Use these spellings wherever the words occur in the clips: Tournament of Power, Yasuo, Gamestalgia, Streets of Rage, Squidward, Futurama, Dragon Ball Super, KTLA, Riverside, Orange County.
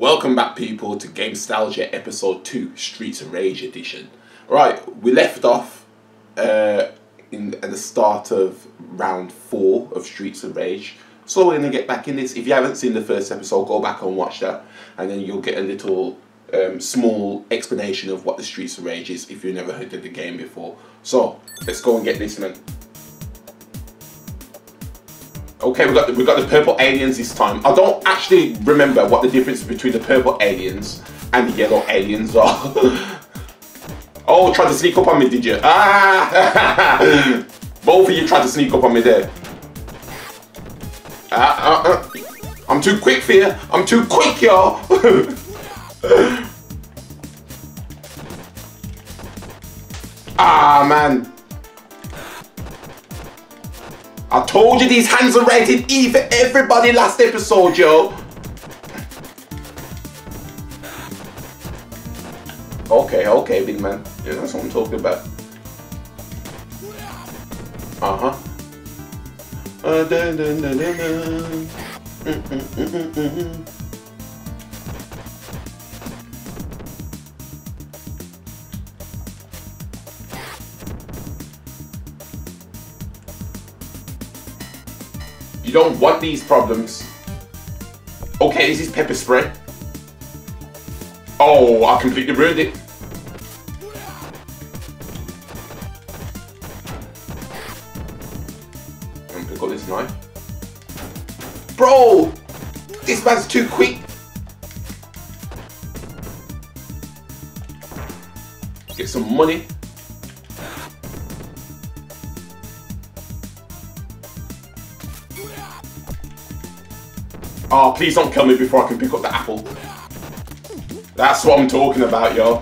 Welcome back, people, to Gamestalgia Episode 2, Streets of Rage Edition. Right, we left off at the start of Round 4 of Streets of Rage. So we're going to get back in this. If you haven't seen the first episode, go back and watch that. And then you'll get a little small explanation of what the Streets of Rage is if you've never heard of the game before. So, let's go and get this, man. Okay, we got the purple aliens this time. I don't actually remember what the difference between the purple aliens and the yellow aliens are. Oh, tried to sneak up on me, did you? Ah! Both of you tried to sneak up on me there. I'm too quick for you. I'm too quick, y'all. Ah, man. I told you these hands are rated E for everybody last episode, yo. Okay, okay, big man. Yeah, that's what I'm talking about. Uh-huh. You don't want these problems. Okay, this is pepper spray. Oh, I completely ruined it. I'm gonna pick up this knife. Bro! This man's too quick. Get some money. Oh, please don't kill me before I can pick up the apple. That's what I'm talking about, yo.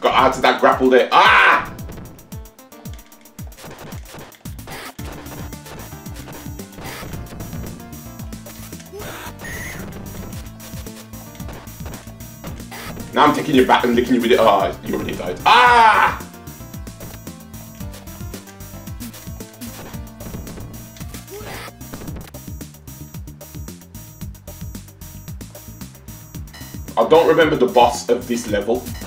Got out of that grapple there. Ah! Now I'm taking you back and licking you with it. Ah, oh, you already died. Ah! I don't remember the boss of this level. Get hit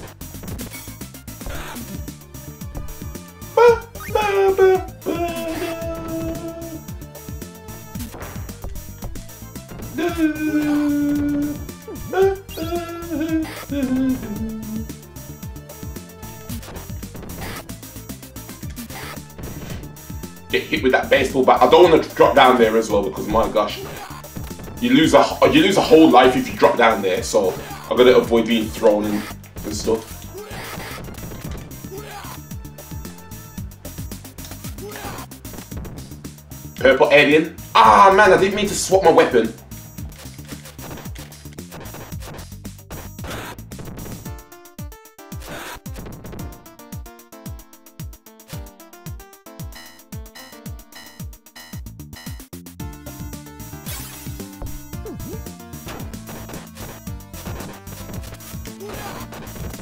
with that baseball bat. I don't want to drop down there as well because my gosh, you lose a whole life if you drop down there. So I've got to avoid being thrown and stuff. Purple alien. Ah man, I didn't mean to swap my weapon.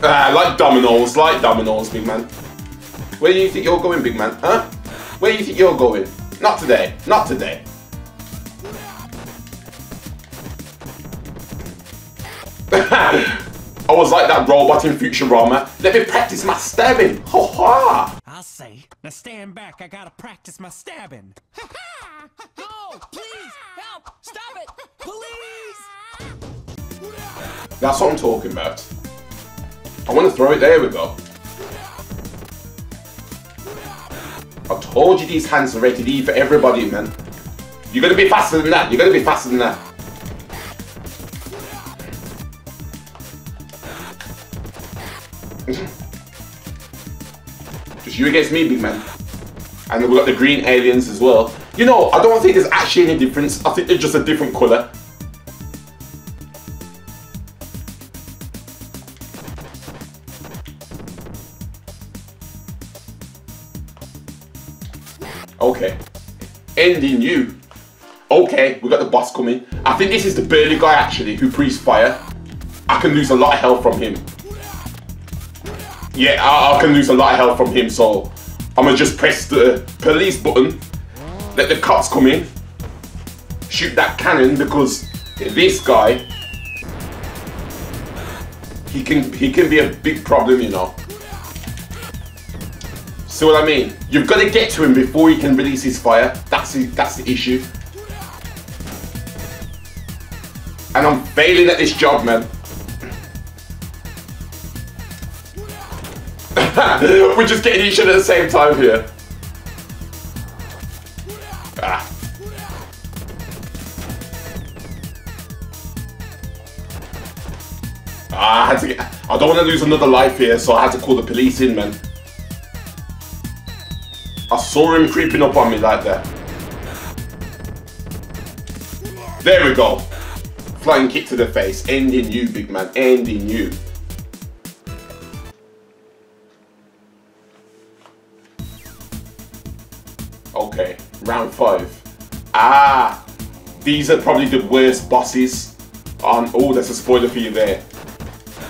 Ah, like dominoes, big man. Where do you think you're going, big man? Huh? Where do you think you're going? Not today, not today. I was like that robot in Futurama. Let me practice my stabbing. Ha ha! I say, now stand back. I gotta practice my stabbing. Ha ha! No, please help! Stop it, please! That's what I'm talking about. I want to throw it, there we go. I told you these hands are rated E for everybody, man. You're going to be faster than that, you're going to be faster than that. Just you against me, big man. And then we've got the green aliens as well. You know, I don't think there's actually any difference, I think they're just a different colour. Okay, ending you. Okay, we got the boss coming. I think this is the burly guy actually who breathes fire. I can lose a lot of health from him. Yeah, I can lose a lot of health from him, so I I'm gonna just press the police button, let the cops come in, shoot that cannon, because this guy, he can be a big problem, you know. See what I mean? You've got to get to him before he can release his fire. That's the issue. And I'm failing at this job, man. We're just getting each other at the same time here. Ah. I had to get. I don't want to lose another life here, so I had to call the police in, man. I saw him creeping up on me like that. There we go. Flying kick to the face. Ending you, big man. Ending you. Okay, round 5. Ah, these are probably the worst bosses on. Oh, that's a spoiler for you there.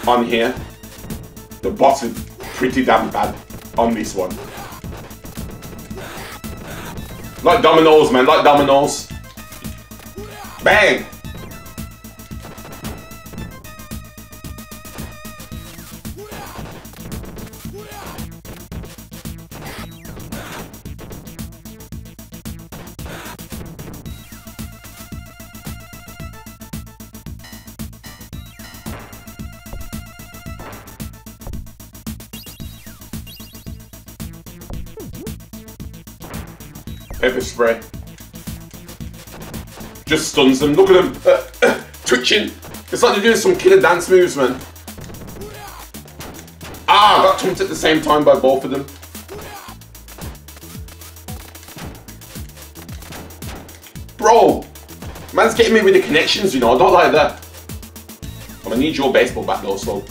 On here, the boss is pretty damn bad on this one. Like dominoes, man, like dominoes. Bang! Pepper spray. Just stuns them. Look at them twitching. It's like they're doing some killer dance moves, man. Ah, I got jumped at the same time by both of them. Bro, man's getting me with the connections, you know. I don't like that. I'm gonna need your baseball bat though, so.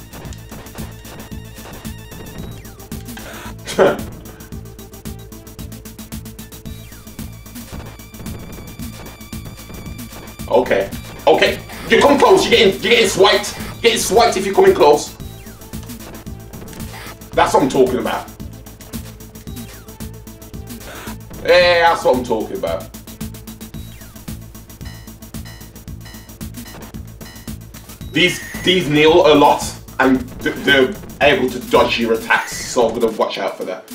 Okay, okay, you come close, you're getting swiped. You're getting swiped if you're coming close. That's what I'm talking about. Yeah, that's what I'm talking about. These kneel a lot and they're able to dodge your attacks, so I'm gonna watch out for that.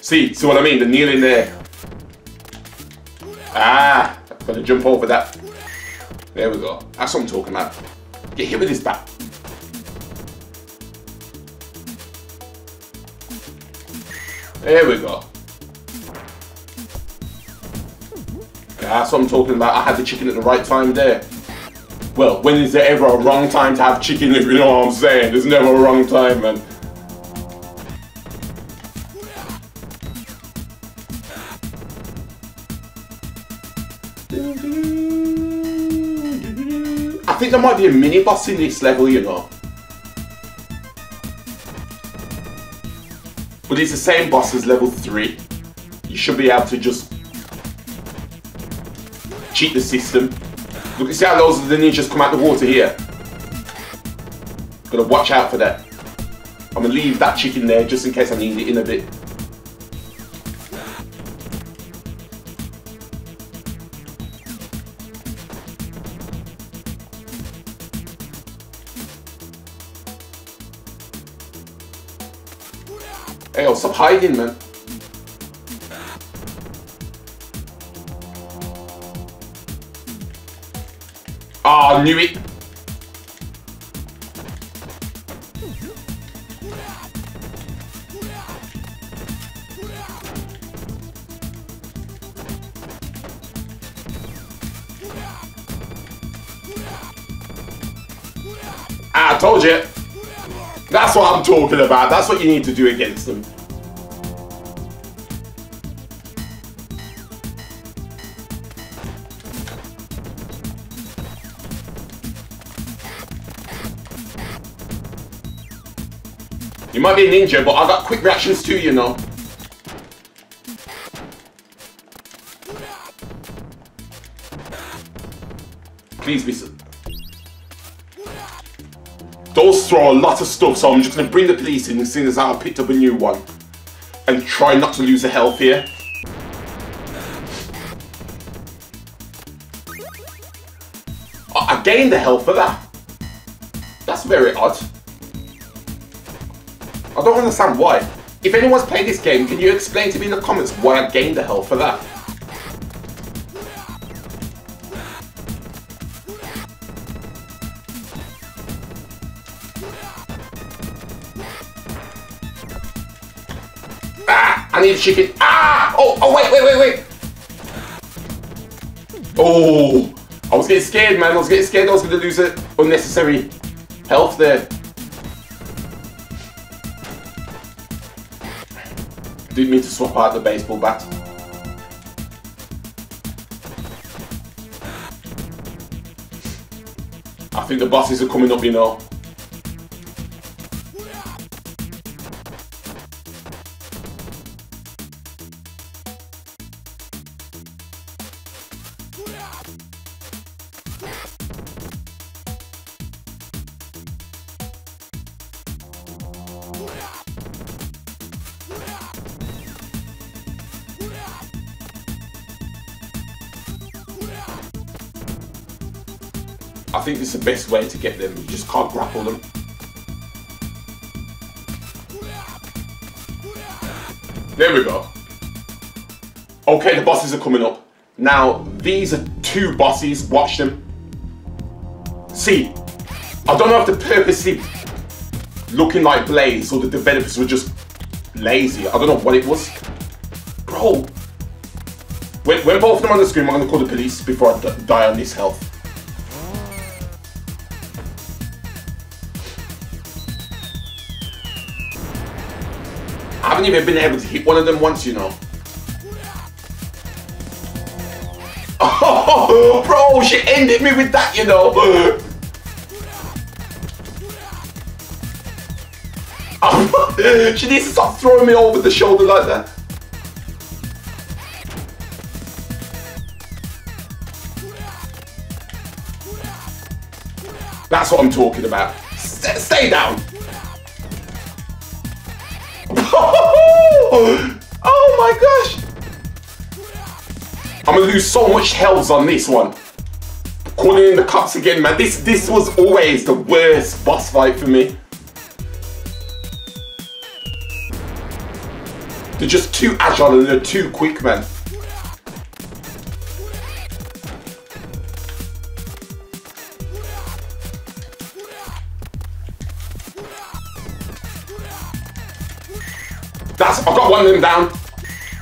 See what I mean? The kneeling there. Ah, I'm gonna jump over that. There we go. That's what I'm talking about. Get hit with his bat. There we go. That's what I'm talking about. I had the chicken at the right time there. Well, when is there ever a wrong time to have chicken, if you know what I'm saying? There's never a wrong time, man. I think there might be a mini boss in this level, you know. But it's the same boss as level 3. You should be able to just cheat the system. Look, see how those of the ninjas come out the water here. Gotta watch out for that. I'm gonna leave that chicken there just in case I need it in a bit. Hey, yo, stop hiding, man. Ah, oh, I knew it. I told you. That's what I'm talking about. That's what you need to do against them. You might be a ninja, but I've got quick reactions too, you know. Please be... Those throw a lot of stuff, so I'm just going to bring the police in as soon as I picked up a new one. and try not to lose the health here. I gained the health for that. That's very odd. I don't understand why. If anyone's played this game, can you explain to me in the comments why I gained the health for that? I need a chicken. Ah! Oh, wait. Oh, I was getting scared, man. I was getting scared I was going to lose unnecessary health there. I didn't mean to swap out the baseball bat. I think the bosses are coming up, you know. I think it's the best way to get them. You just can't grapple them. There we go. Okay, the bosses are coming up. Now, these are two bosses. Watch them. See, I don't know if they're purposely looking like Blaze or the developers were just lazy. I don't know what it was. Bro. When both of them are on the screen, I'm going to call the police before I die on this health. I haven't even been able to hit one of them once, you know. Oh, bro, she ended me with that, you know. Oh, she needs to stop throwing me over the shoulder like that. That's what I'm talking about. Stay down. Oh my gosh! I'm gonna lose so much health on this one. Calling in the cops again, man. This was always the worst boss fight for me. They're just too agile and they're too quick, man. I've got one of them down.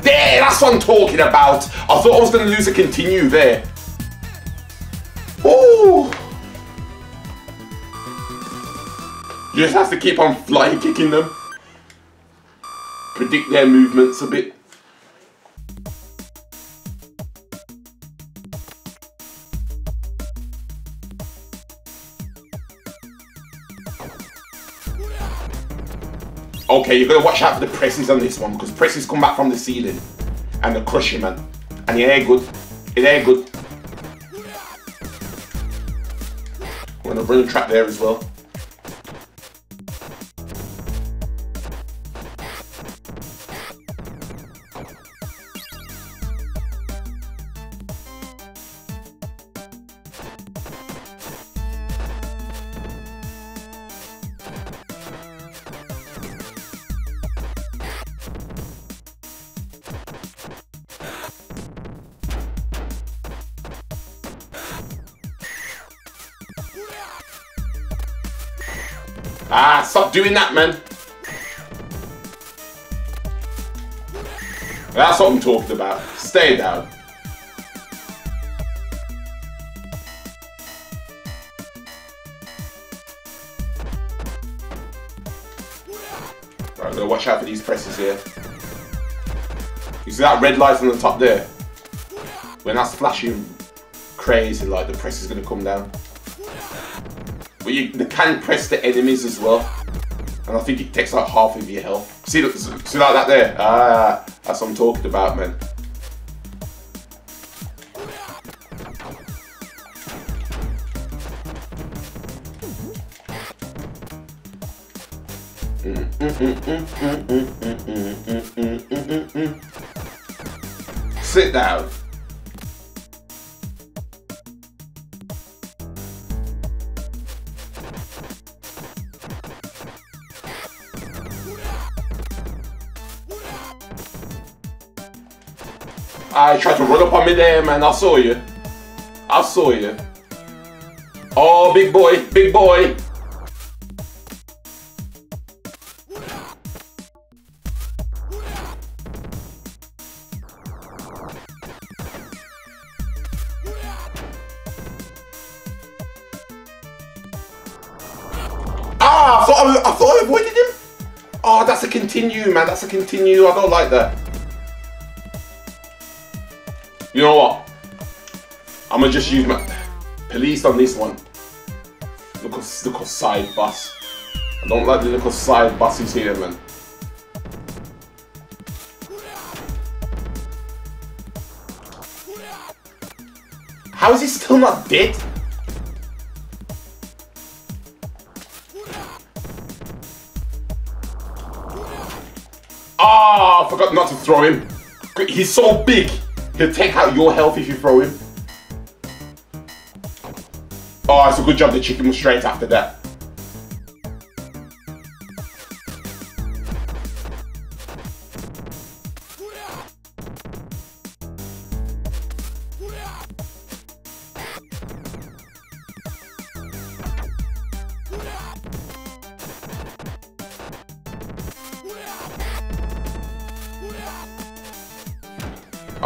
There, that's what I'm talking about. I thought I was going to lose a continue there. Ooh. You just have to keep on fly kicking them. Predict their movements a bit. Okay, you've got to watch out for the presses on this one because presses come back from the ceiling and they crush you, man. And it ain't good. It ain't good. We're going to run a trap there as well. Ah, stop doing that, man. That's what I'm talking about. Stay down. Right, I'm gonna watch out for these presses here. You see that red light on the top there? When that's flashing crazy, like the press is gonna come down. But you can press the enemies as well. And I think it takes like half of your health. See, look, see like that there? Ah, that's what I'm talking about, man. Sit down. I tried to run up on me there, man. I saw you. I saw you. Oh, big boy. Big boy. Ah, I thought I avoided him. Oh, that's a continue, man. That's a continue. I don't like that. You know what? I'm gonna just use my police on this one. Look at side bus. I don't like the little side buses here, man. How is he still not dead? Ah, I forgot not to throw him. He's so big. He'll take out your health if you throw him. Oh, it's a good job the chicken was straight after that.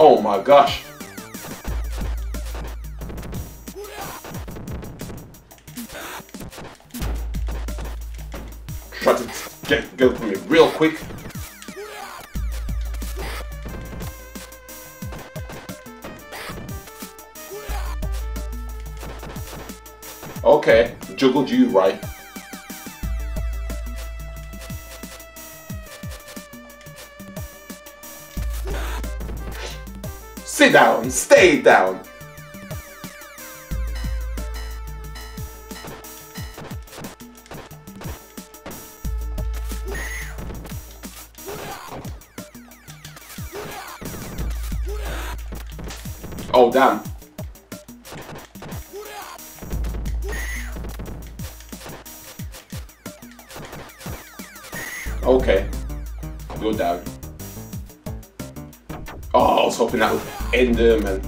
Oh my gosh. Try to get from me real quick. Okay, juggled you right. Sit down, stay down. Oh, damn. Okay, go down. Oh, I was hoping that would end there, man.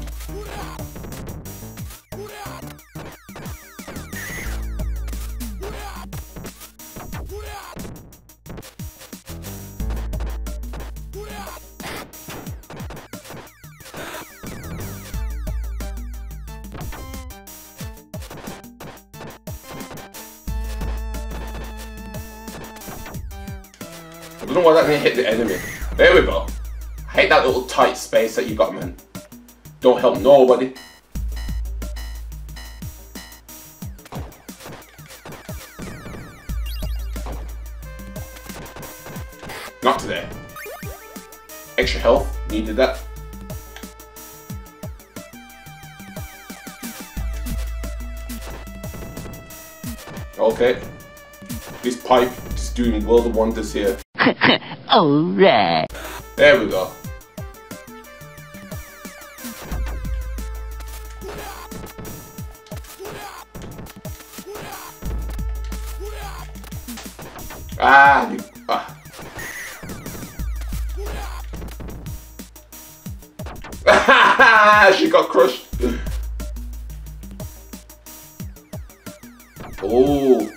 I don't know why that didn't hit the enemy. There we go. I hate that little tight space that you got, man. Don't help nobody. Not today. Extra health, needed that. Okay. This pipe is doing world of wonders here. Alright. There we go. Ah, you, ah. She got crushed. Oh.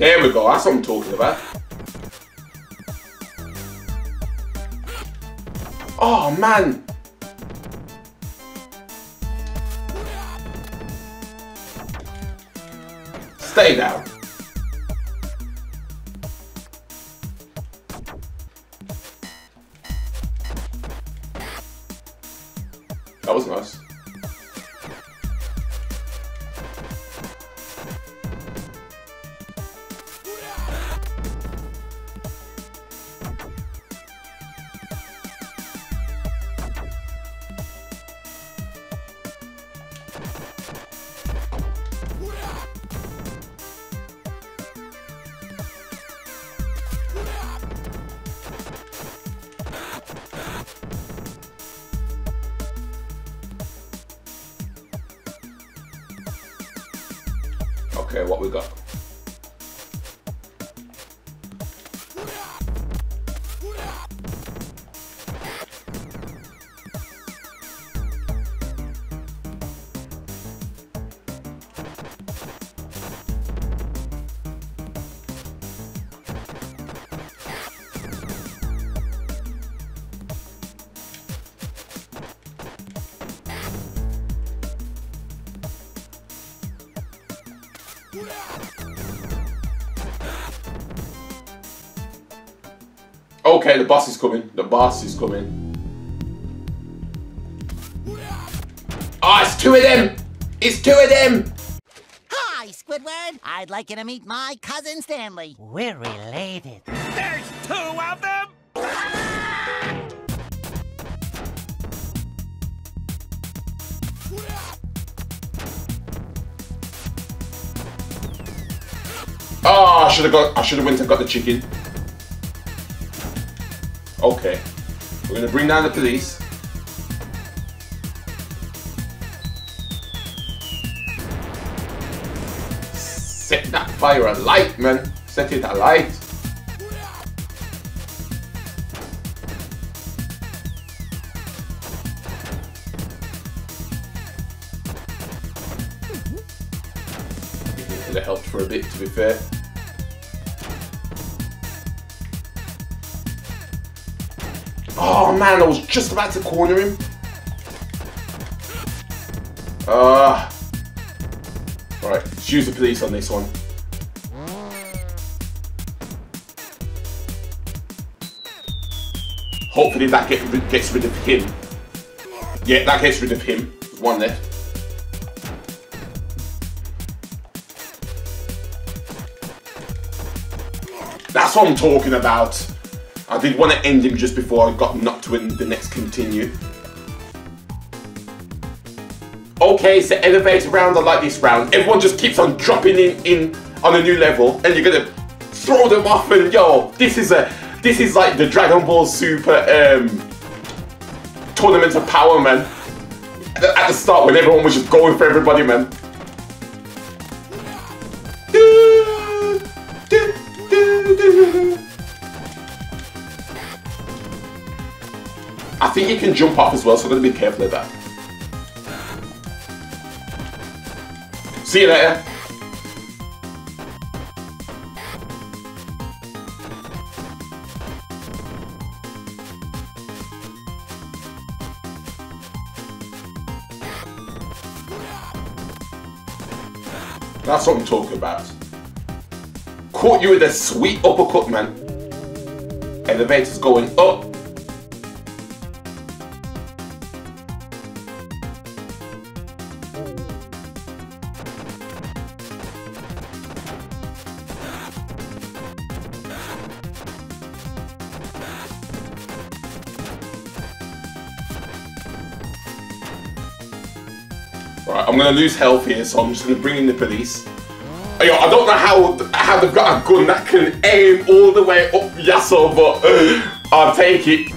There we go, that's what I'm talking about. Oh man! Stay down. That was nice. Okay, what we got? Okay, the boss is coming. The boss is coming. Oh, it's two of them! It's two of them! Hi, Squidward. I'd like you to meet my cousin Stanley. We're related. There's two of them? Ah! Oh, I should have went and got the chicken. Okay, we're gonna bring down the police. Set that fire alight, man. Set it alight. It could have helped for a bit, to be fair. Oh man, I was just about to corner him. Alright, let's use the police on this one. Hopefully that gets rid of him. Yeah, that gets rid of him. One left. That's what I'm talking about. I did want to end him just before I got knocked to the next continue. Okay, it's the elevator round. I like this round. Everyone just keeps on dropping in on a new level, and you're gonna throw them off. And yo, this is like the Dragon Ball Super Tournament of Power, man. At the start, when everyone was just going for everybody, man. I think you can jump off as well, so I'm going to be careful of that. See you later. That's what I'm talking about. Caught you with a sweet uppercut, man. Elevator's going up. Right, I'm going to lose health here, so I'm just going to bring in the police. Yo, I don't know how they've got a gun that can aim all the way up Yasuo, but I'll take it.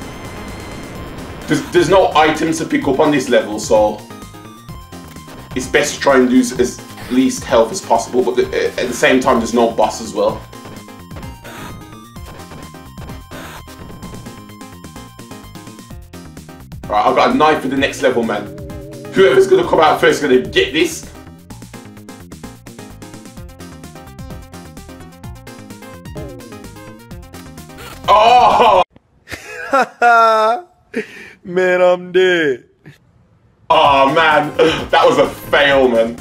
There's no items to pick up on this level, so it's best to try and lose as least health as possible, but at the same time there's no boss as well. Right, I've got a knife for the next level, man. Whoever's gonna come out first is gonna get this. Oh! Man, I'm dead. Oh man, that was a fail, man.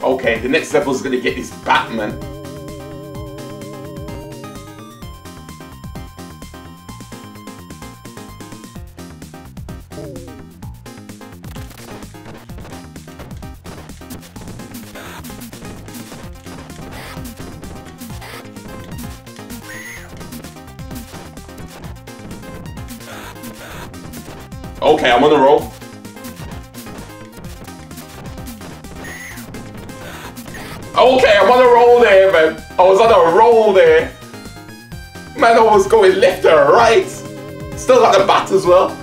Okay, the next level is going to get this Batman. Okay, I'm on the roll. Okay, I'm on the roll there, man. I was on a roll there. Man, I was going left and right. Still got the bat as well.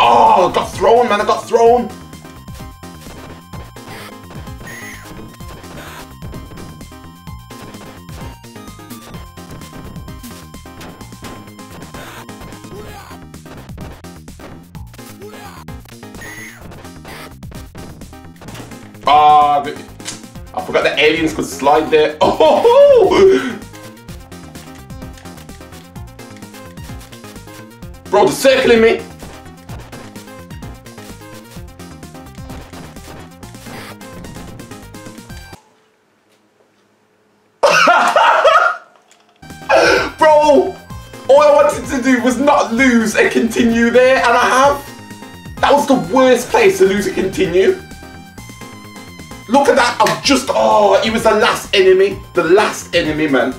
Oh, I got thrown, man. I got thrown. I forgot the aliens could slide there. Oh! Ho, ho! Bro, they're circling me. Bro, all I wanted to do was not lose and continue there, and I have. That was the worst place to lose and continue. Look at that, I'm just, oh, he was the last enemy, man.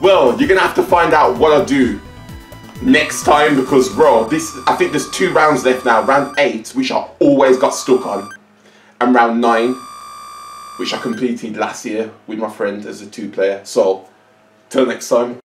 Well, you're gonna have to find out what I do next time because, bro, this, I think there's 2 rounds left now. Round 8, which I always got stuck on, and round 9, which I completed last year with my friend as a 2-player. So, till next time.